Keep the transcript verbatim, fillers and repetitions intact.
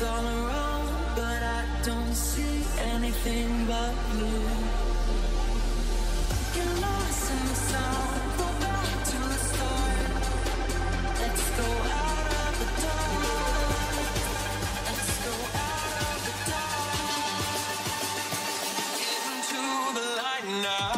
lights all around, but I don't see anything but you. Get lost in the sound, go back to the start. Let's go out of the dark. Let's go out of the dark. Get into the light now.